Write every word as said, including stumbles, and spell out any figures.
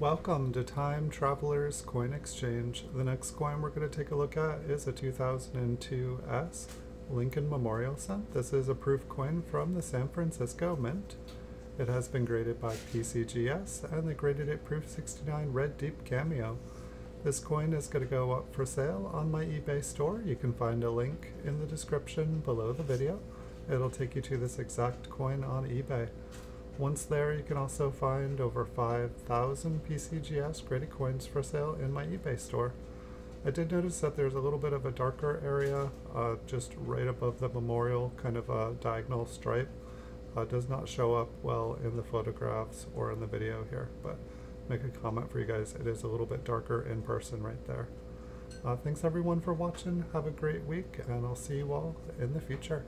Welcome to Time Travelers Coin Exchange. The next coin we're going to take a look at is a two thousand two S Lincoln Memorial Cent. This is a proof coin from the San Francisco Mint. It has been graded by P C G S and they graded it Proof sixty-nine Red Deep Cameo. This coin is going to go up for sale on my eBay store. You can find a link in the description below the video. It'll take you to this exact coin on eBay. Once there, you can also find over five thousand P C G S graded coins for sale in my eBay store. I did notice that there's a little bit of a darker area uh, just right above the memorial, kind of a diagonal stripe. Uh, does not show up well in the photographs or in the video here, but make a comment for you guys. It is a little bit darker in person right there. Uh, thanks everyone for watching. Have a great week, and I'll see you all in the future.